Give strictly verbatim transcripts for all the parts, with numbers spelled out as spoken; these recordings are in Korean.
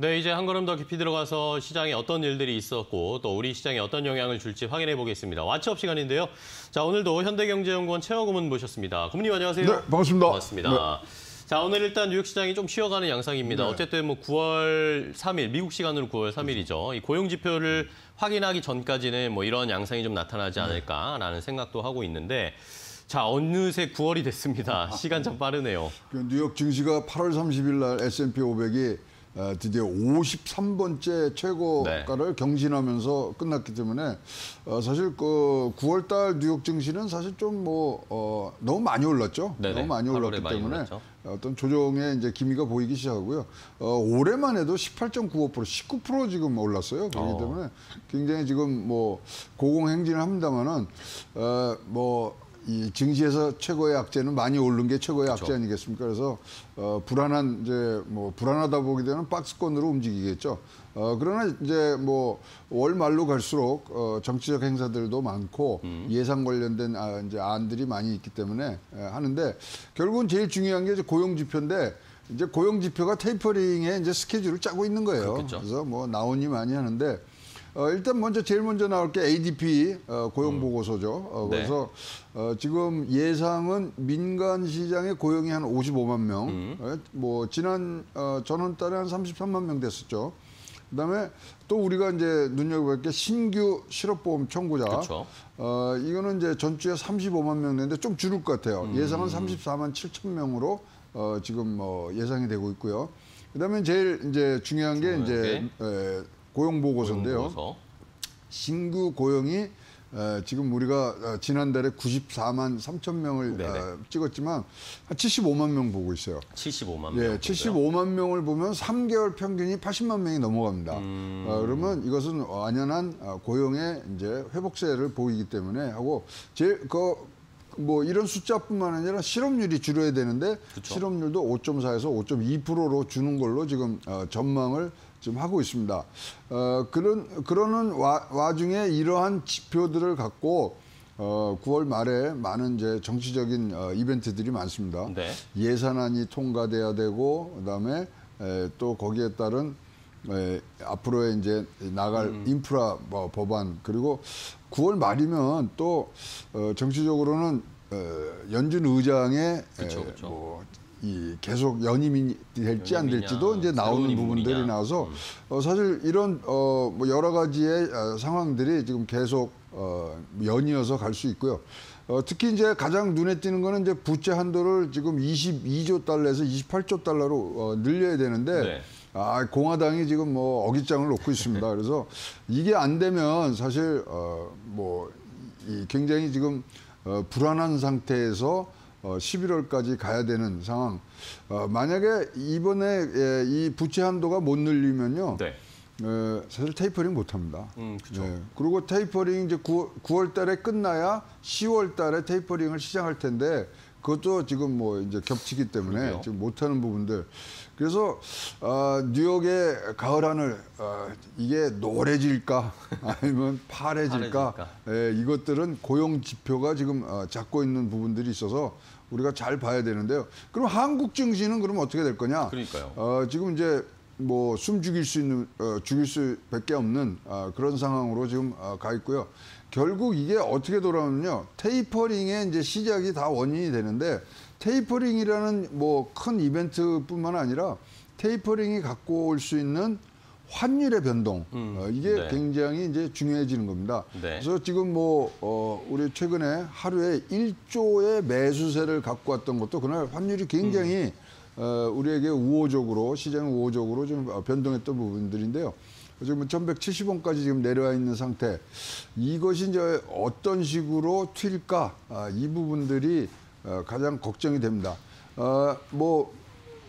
네, 이제 한 걸음 더 깊이 들어가서 시장에 어떤 일들이 있었고 또 우리 시장에 어떤 영향을 줄지 확인해 보겠습니다. 왓츠업 시간인데요. 자, 오늘도 현대경제연구원 최양오 고문 모셨습니다. 고문님 안녕하세요. 네, 반갑습니다. 반갑습니다. 네. 자, 오늘 일단 뉴욕 시장이 좀 쉬어가는 양상입니다. 네. 어쨌든 뭐 구월 삼일, 미국 시간으로 구월 삼일이죠. 이 고용 지표를 확인하기 전까지는 뭐 이런 양상이 좀 나타나지 않을까라는 생각도 하고 있는데 자, 어느새 구월이 됐습니다. 시간 참 빠르네요. 뉴욕 증시가 팔월 삼십일 날 에스 앤 피 오백이 드디어 오십삼 번째 최고가를 네. 경신하면서 끝났기 때문에 사실 그 구월 달 뉴욕 증시는 사실 좀 뭐 어, 너무 많이 올랐죠. 네네. 너무 많이 올랐기 많이 때문에 올랐죠. 어떤 조정의 이제 기미가 보이기 시작하고요. 어, 올해만 해도 십팔 점 구오 퍼센트, 십구 퍼센트 지금 올랐어요. 그렇기 어. 때문에 굉장히 지금 뭐 고공행진을 합니다만은 어, 뭐. 이 증시에서 최고의 악재는 많이 오른 게 최고의 그렇죠. 악재 아니겠습니까? 그래서 어, 불안한 이제 뭐 불안하다 보게 되면 박스권으로 움직이겠죠. 어, 그러나 이제 뭐 월말로 갈수록 어, 정치적 행사들도 많고 음. 예산 관련된 아, 이제 안들이 많이 있기 때문에 에, 하는데 결국은 제일 중요한 게 이제 고용 지표인데. 이제 고용 지표가 테이퍼링에 이제 스케줄을 짜고 있는 거예요. 그렇겠죠. 그래서 뭐 나오니 많이 하는데. 어, 일단 먼저 제일 먼저 나올 게 에이 디 피 어, 고용 보고서죠. 어, 네. 그래서 어, 지금 예상은 민간 시장의 고용이 한 오십오만 명, 음. 뭐 지난 어, 전월 달에 한 삼십삼만 명 됐었죠. 그다음에 또 우리가 이제 눈여겨볼 게 신규 실업보험 청구자. 그쵸. 어, 이거는 이제 전주에 삼십오만 명 됐는데 좀 줄을 것 같아요. 음. 예상은 삼십사만 칠천 명으로 어, 지금 뭐 예상이 되고 있고요. 그다음에 제일 이제 중요한 게 중요하게. 이제 에, 고용 보고서인데요. 고용보고서. 신규 고용이 어, 지금 우리가 지난달에 구십사만 삼천 명을 어, 찍었지만 한 칠십오만 명 보고 있어요. 칠십오만 명. 예, 칠십오만 명을 보면 삼 개월 평균이 팔십만 명이 넘어갑니다. 음... 어, 그러면 이것은 완연한 고용의 이제 회복세를 보이기 때문에 하고 제일 그. 뭐 이런 숫자뿐만 아니라 실업률이 줄어야 되는데 그쵸. 실업률도 오 점 사에서 오 점 이 퍼센트로 주는 걸로 지금 어, 전망을 지금 하고 있습니다. 어, 그런 그러는 와, 와중에 이러한 지표들을 갖고 어, 구월 말에 많은 이제 정치적인 어, 이벤트들이 많습니다. 네. 예산안이 통과돼야 되고 그다음에 에, 또 거기에 따른 에, 앞으로의 이제 나갈 음. 인프라 뭐, 법안 그리고 구월 말이면 또 어, 정치적으로는 어, 연준 의장의 그쵸, 그쵸. 에, 뭐, 이 계속 연임이 될지 연임이냐, 안 될지도 이제 나오는 부분들이 나와서 음. 어, 사실 이런 어, 뭐 여러 가지의 어, 상황들이 지금 계속 어, 연이어서 갈 수 있고요. 어, 특히 이제 가장 눈에 띄는 거는 이제 부채 한도를 지금 이십이조 달러에서 이십팔조 달러로 어, 늘려야 되는데. 네. 아, 공화당이 지금 뭐 어깃장을 놓고 있습니다. 그래서 이게 안 되면 사실 어, 뭐 이 굉장히 지금 어, 불안한 상태에서 어, 십일월까지 가야 되는 상황. 어, 만약에 이번에 예, 이 부채 한도가 못 늘리면요. 네. 에, 사실 테이퍼링 못합니다. 음, 그렇죠. 예, 그리고 테이퍼링 이제 구월 달에 끝나야 시월 달에 테이퍼링을 시작할 텐데. 그것도 지금 뭐 이제 겹치기 때문에 그러게요. 지금 못하는 부분들. 그래서 어, 뉴욕의 가을 하늘 어, 이게 노래질까 아니면 파래질까, 파래질까. 예, 이것들은 고용 지표가 지금 어, 잡고 있는 부분들이 있어서 우리가 잘 봐야 되는데요. 그럼 한국 증시는 그럼 어떻게 될 거냐? 그러니까요. 어, 지금 이제 뭐 숨 죽일 수 있는 어, 죽일 수밖에 없는 어, 그런 상황으로 지금 어, 가 있고요. 결국 이게 어떻게 돌아오면요. 테이퍼링의 이제 시작이 다 원인이 되는데 테이퍼링이라는 뭐 큰 이벤트뿐만 아니라 테이퍼링이 갖고 올 수 있는 환율의 변동 음, 어, 이게 네. 굉장히 이제 중요해지는 겁니다. 네. 그래서 지금 뭐 어, 우리 최근에 하루에 일조의 매수세를 갖고 왔던 것도 그날 환율이 굉장히 음. 어, 우리에게 우호적으로 시장 우호적으로 좀 변동했던 부분들인데요. 지금 천백칠십 원까지 지금 내려와 있는 상태. 이것이 이제 어떤 식으로 튈까? 아, 이 부분들이 어, 가장 걱정이 됩니다. 어, 뭐,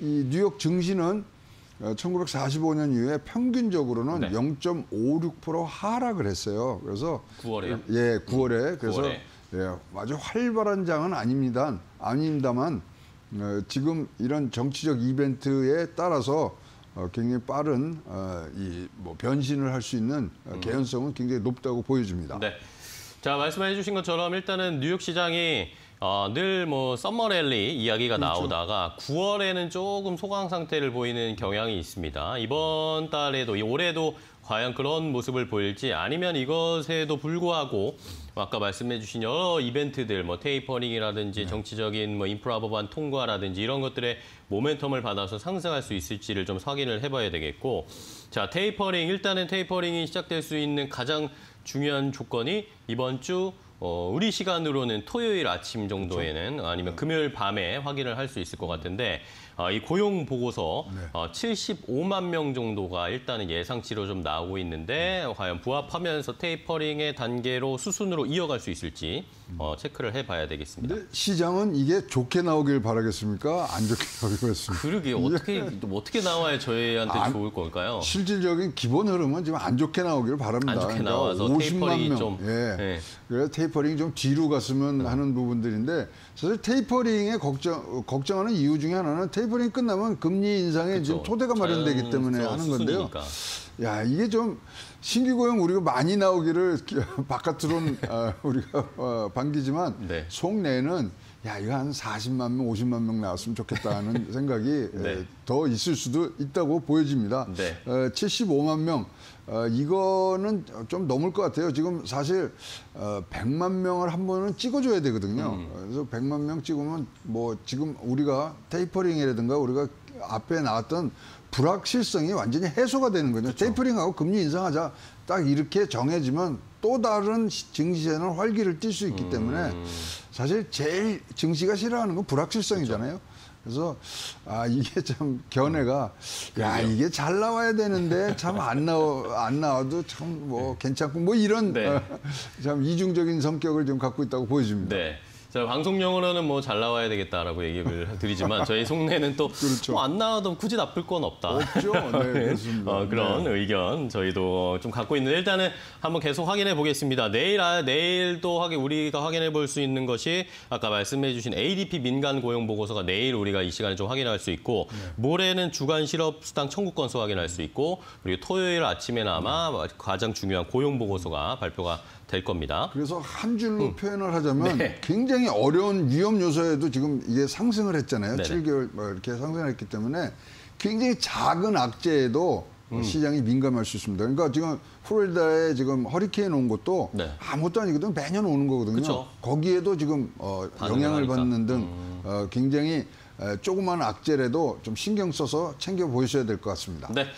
이 뉴욕 증시는 천구백사십오 년 이후에 평균적으로는 네. 영 점 오육 퍼센트 하락을 했어요. 그래서. 구월에요? 예, 구월에. 음, 그래서 구월에. 예, 아주 활발한 장은 아닙니다. 아닙니다만, 어, 지금 이런 정치적 이벤트에 따라서 어, 굉장히 빠른 어, 이, 뭐, 변신을 할 수 있는 어, 개연성은 굉장히 높다고 보여집니다. 네. 자, 말씀해 주신 것처럼 일단은 뉴욕 시장이 어, 늘 뭐 썸머 랠리 이야기가 그렇죠. 나오다가 구월에는 조금 소강 상태를 보이는 경향이 있습니다. 이번 달에도, 올해도 과연 그런 모습을 보일지 아니면 이것에도 불구하고 아까 말씀해 주신 여러 이벤트들, 뭐 테이퍼링이라든지 정치적인 뭐 인프라 법안 통과라든지 이런 것들의 모멘텀을 받아서 상승할 수 있을지를 좀 확인을 해봐야 되겠고, 자, 테이퍼링, 일단은 테이퍼링이 시작될 수 있는 가장 중요한 조건이 이번 주 어, 우리 시간으로는 토요일 아침 정도에는 그렇죠. 아니면 금요일 밤에 확인을 할 수 있을 것 같은데 어, 이 고용 보고서 네. 어, 칠십오만 명 정도가 일단은 예상치로 좀 나오고 있는데 네. 과연 부합하면서 테이퍼링의 단계로 수순으로 이어갈 수 있을지 어, 체크를 해봐야 되겠습니다. 근데 시장은 이게 좋게 나오길 바라겠습니까? 안 좋게 나오겠습니까? 그러게 어떻게 어떻게 나와야 저희한테 안, 좋을 걸까요? 실질적인 기본 흐름은 지금 안 좋게 나오길 바랍니다. 안 좋게 나와서 테이퍼링이 좀 예. 네. 그래서 테이퍼링이 좀 뒤로 갔으면 네. 하는 부분들인데 사실 테이퍼링에 걱정 걱정하는 이유 중에 하나는 테이퍼링 끝나면 금리 인상에 그쵸. 지금 토대가 마련되기 때문에 하는 수순이니까. 건데요. 야, 이게 좀 신규 고용 우리가 많이 나오기를 바깥으로는 아, 우리가 어, 반기지만 네. 속내는 야, 이거 한 사십만 명, 오십만 명 나왔으면 좋겠다는 생각이 네. 더 있을 수도 있다고 보여집니다. 네. 칠십오만 명, 이거는 좀 넘을 것 같아요. 지금 사실 백만 명을 한 번은 찍어줘야 되거든요. 음. 그래서 백만 명 찍으면 뭐 지금 우리가 테이퍼링이라든가 우리가 앞에 나왔던 불확실성이 완전히 해소가 되는 거죠. 그렇죠. 테이퍼링하고 금리 인상하자 딱 이렇게 정해지면 또 다른 증시에는 활기를 띨 수 있기 음... 때문에 사실 제일 증시가 싫어하는 건 불확실성이잖아요. 그렇죠. 그래서 아 이게 참 견해가 음. 야 그래요. 이게 잘 나와야 되는데 참 안 나와 안 나와도 참 뭐 괜찮고 뭐 이런 네. 어, 참 이중적인 성격을 좀 갖고 있다고 보여집니다. 네. 자, 방송 용어로는 뭐 잘 나와야 되겠다라고 얘기를 드리지만 저희 속내는 또 뭐 안 나와도 굳이 나쁠 건 없다. 없죠. 네, 어, 그런 네. 의견 저희도 좀 갖고 있는데 일단은 한번 계속 확인해 보겠습니다. 내일, 아, 내일도 하게 우리가 확인해 볼 수 있는 것이 아까 말씀해 주신 에이디피 민간 고용 보고서가 내일 우리가 이 시간에 좀 확인할 수 있고 네. 모레는 주간 실업 수당 청구 건수 확인할 수 있고 그리고 토요일 아침에는 아마 네. 가장 중요한 고용 보고서가 발표가 될 겁니다. 그래서 한 줄로 음. 표현을 하자면 네. 굉장히 어려운 위험 요소에도 지금 이게 상승을 했잖아요. 네네. 칠 개월 이렇게 상승을 했기 때문에 굉장히 작은 악재에도 음. 시장이 민감할 수 있습니다. 그러니까 지금 플로리다에 지금 허리케인 온 것도 네. 아무것도 아니거든요. 매년 오는 거거든요. 그쵸. 거기에도 지금 어, 영향을 하니까. 받는 등 음. 어, 굉장히 조그만 악재라도 좀 신경 써서 챙겨 보셔야 될 것 같습니다. 네,